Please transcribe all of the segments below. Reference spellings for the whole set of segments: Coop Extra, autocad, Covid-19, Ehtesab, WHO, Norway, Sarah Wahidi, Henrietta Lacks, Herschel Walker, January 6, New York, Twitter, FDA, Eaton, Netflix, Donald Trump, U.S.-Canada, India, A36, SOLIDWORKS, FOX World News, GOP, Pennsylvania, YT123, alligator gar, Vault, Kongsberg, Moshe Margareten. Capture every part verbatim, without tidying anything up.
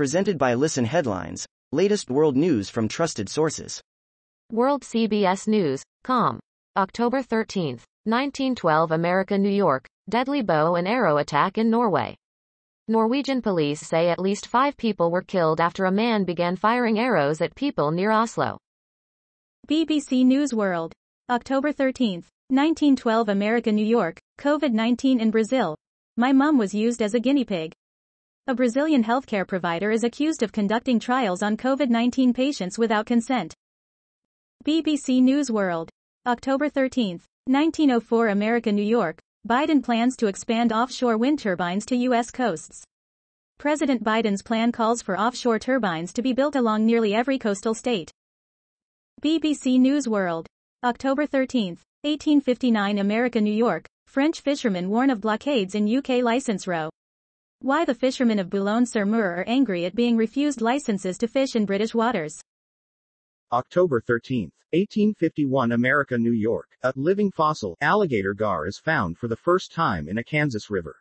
Presented by Listen Headlines, latest world news from trusted sources. World C B S News dot com. October thirteenth, nineteen twelve. America, New York. Deadly bow and arrow attack in Norway. Norwegian police say at least five people were killed after a man began firing arrows at people near Oslo. B B C News World. October thirteenth, nineteen twelve. America, New York. COVID nineteen in Brazil. My mum was used as a guinea pig. A Brazilian healthcare provider is accused of conducting trials on COVID nineteen patients without consent. B B C News World. October thirteenth, nineteen oh four. America, New York. Biden plans to expand offshore wind turbines to U S coasts. President Biden's plan calls for offshore turbines to be built along nearly every coastal state. B B C News World. October thirteenth, eighteen fifty-nine. America, New York. French fishermen warn of blockades in U K license row. Why the fishermen of Boulogne-sur-Mer are angry at being refused licenses to fish in British waters. October thirteenth, eighteen fifty-one. America, New York. A living fossil, alligator gar, is found for the first time in a Kansas river.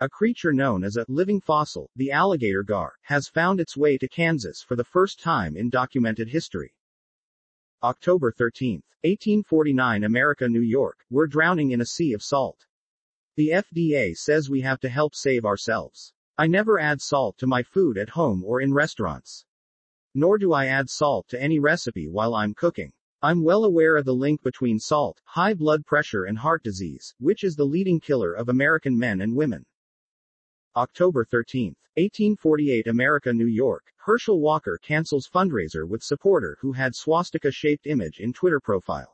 A creature known as a living fossil, the alligator gar, has found its way to Kansas for the first time in documented history. October thirteenth, eighteen forty-nine. America, New York. We're drowning in a sea of salt. The F D A says we have to help save ourselves. I never add salt to my food at home or in restaurants. Nor do I add salt to any recipe while I'm cooking. I'm well aware of the link between salt, high blood pressure and heart disease, which is the leading killer of American men and women. October thirteenth, eighteen forty-eight. America, New York. Herschel Walker cancels fundraiser with supporter who had swastika-shaped image in Twitter profile.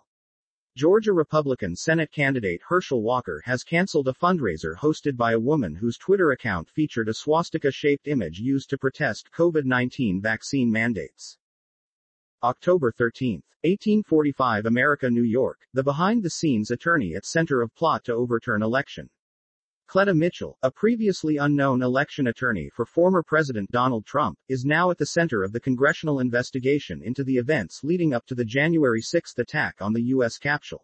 Georgia Republican Senate candidate Herschel Walker has canceled a fundraiser hosted by a woman whose Twitter account featured a swastika-shaped image used to protest COVID nineteen vaccine mandates. October thirteenth, eighteen forty-five. America, New York. The behind-the-scenes attorney at center of plot to overturn election. Cleta Mitchell, a previously unknown election attorney for former President Donald Trump, is now at the center of the congressional investigation into the events leading up to the January sixth attack on the U S Capitol.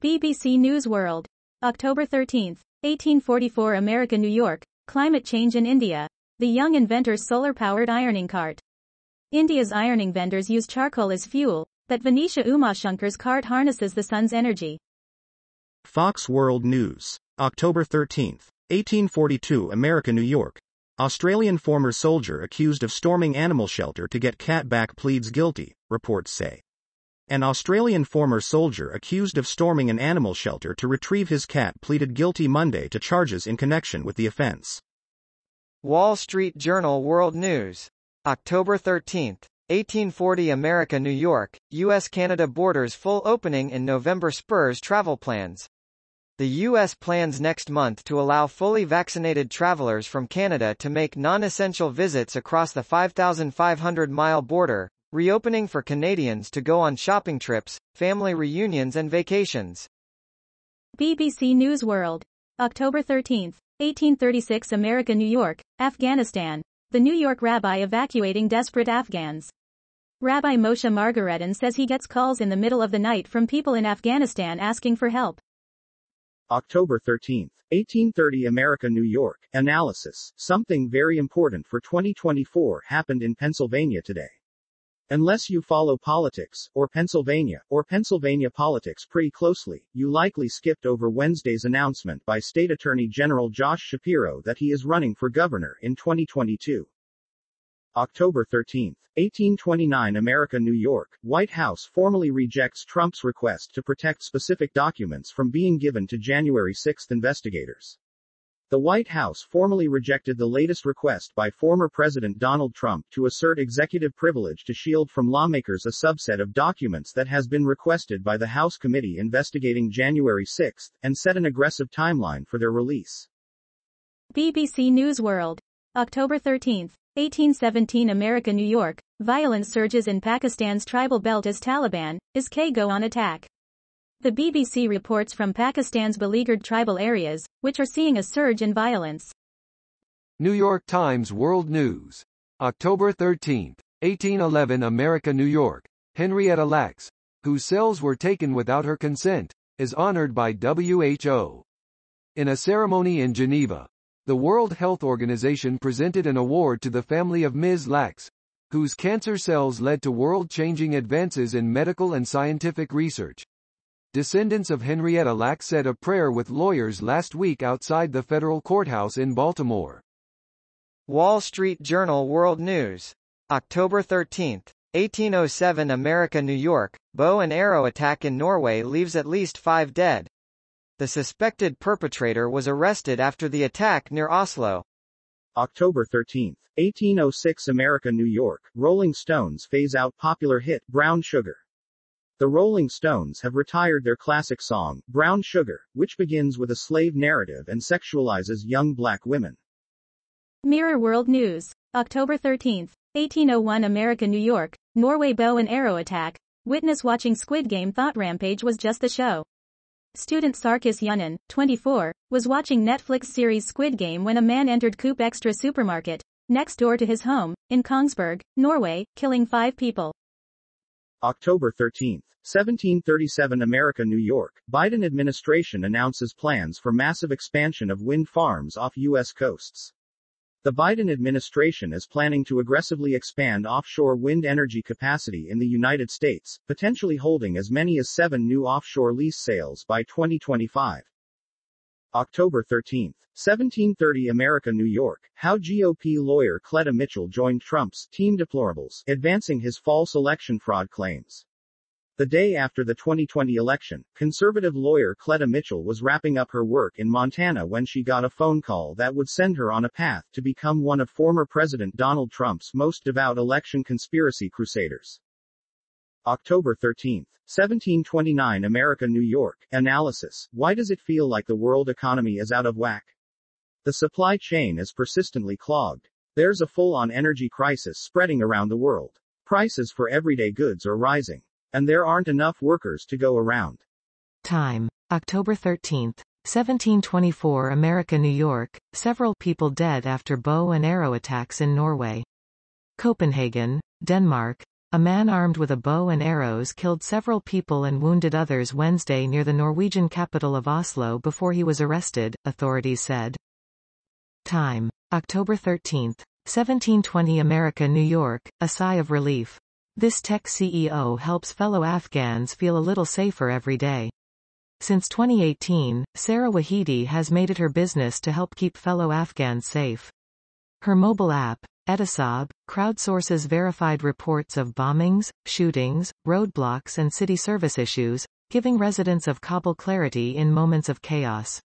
B B C News World. October thirteenth, eighteen forty-four. America, New York. Climate change in India. The young inventor's solar-powered ironing cart. India's ironing vendors use charcoal as fuel, but Vanisha Umashankar's cart harnesses the sun's energy. Fox World News. October thirteenth, eighteen forty-two. America, New York. Australian former soldier accused of storming animal shelter to get cat back pleads guilty, reports say. An Australian former soldier accused of storming an animal shelter to retrieve his cat pleaded guilty Monday to charges in connection with the offense. Wall Street Journal World News. October thirteenth, eighteen forty. America, New York. U S Canada borders full opening in November spurs travel plans. The U S plans next month to allow fully vaccinated travelers from Canada to make non-essential visits across the five thousand five hundred mile border, reopening for Canadians to go on shopping trips, family reunions and vacations. B B C News World. October thirteenth, eighteen thirty-six. America, New York. Afghanistan. The New York rabbi evacuating desperate Afghans. Rabbi Moshe Margareten says he gets calls in the middle of the night from people in Afghanistan asking for help. October thirteenth, eighteen thirty. America, New York. Analysis. Something very important for twenty twenty-four happened in Pennsylvania today. Unless you follow politics, or Pennsylvania, or Pennsylvania politics pretty closely, you likely skipped over Wednesday's announcement by State Attorney General Josh Shapiro that he is running for governor in twenty twenty-two. October thirteenth, eighteen twenty-nine. America, New York. White House formally rejects Trump's request to protect specific documents from being given to January sixth investigators. The White House formally rejected the latest request by former President Donald Trump to assert executive privilege to shield from lawmakers a subset of documents that has been requested by the House committee investigating January sixth and set an aggressive timeline for their release. B B C News World. October thirteenth, eighteen seventeen. America, New York. Violence surges in Pakistan's tribal belt as Taliban is K G O on attack. The B B C reports from Pakistan's beleaguered tribal areas, which are seeing a surge in violence. New York Times World News. October thirteenth, eighteen eleven. America, New York. Henrietta Lacks, whose cells were taken without her consent, is honored by W H O. In a ceremony in Geneva, the World Health Organization presented an award to the family of Miz Lacks, whose cancer cells led to world-changing advances in medical and scientific research. Descendants of Henrietta Lacks said a prayer with lawyers last week outside the federal courthouse in Baltimore. Wall Street Journal World News. October thirteenth, eighteen oh seven. America, New York. Bow and arrow attack in Norway leaves at least five dead. The suspected perpetrator was arrested after the attack near Oslo. October thirteenth, eighteen oh six. America, New York. Rolling Stones phase out popular hit, Brown Sugar. The Rolling Stones have retired their classic song, Brown Sugar, which begins with a slave narrative and sexualizes young black women. Mirror World News. October thirteenth, eighteen oh one. America, New York. Norway bow and arrow attack. Witness watching Squid Game thought rampage was just the show. Student Sarkis Yunnan, twenty-four, was watching Netflix series Squid Game when a man entered Coop Extra supermarket, next door to his home, in Kongsberg, Norway, killing five people. October thirteenth, seventeen thirty-seven. America, New York. Biden administration announces plans for massive expansion of wind farms off U S coasts. The Biden administration is planning to aggressively expand offshore wind energy capacity in the United States, potentially holding as many as seven new offshore lease sales by twenty twenty-five. October thirteenth, seventeen thirty. America, New York. How G O P lawyer Cleta Mitchell joined Trump's team deplorables, advancing his false election fraud claims. The day after the twenty twenty election, conservative lawyer Cleta Mitchell was wrapping up her work in Montana when she got a phone call that would send her on a path to become one of former President Donald Trump's most devout election conspiracy crusaders. October thirteenth, seventeen twenty-nine. America, New York. Analysis. Why does it feel like the world economy is out of whack? The supply chain is persistently clogged. There's a full-on energy crisis spreading around the world. Prices for everyday goods are rising. And there aren't enough workers to go around. Time. October thirteenth, seventeen twenty-four. America, New York. Several people dead after bow and arrow attacks in Norway. Copenhagen, Denmark. A man armed with a bow and arrows killed several people and wounded others Wednesday near the Norwegian capital of Oslo before he was arrested, authorities said. Time. October thirteenth, seventeen twenty. America, New York. A sigh of relief. This tech C E O helps fellow Afghans feel a little safer every day. Since twenty eighteen, Sarah Wahidi has made it her business to help keep fellow Afghans safe. Her mobile app, Ehtesab, crowdsources verified reports of bombings, shootings, roadblocks and city service issues, giving residents of Kabul clarity in moments of chaos.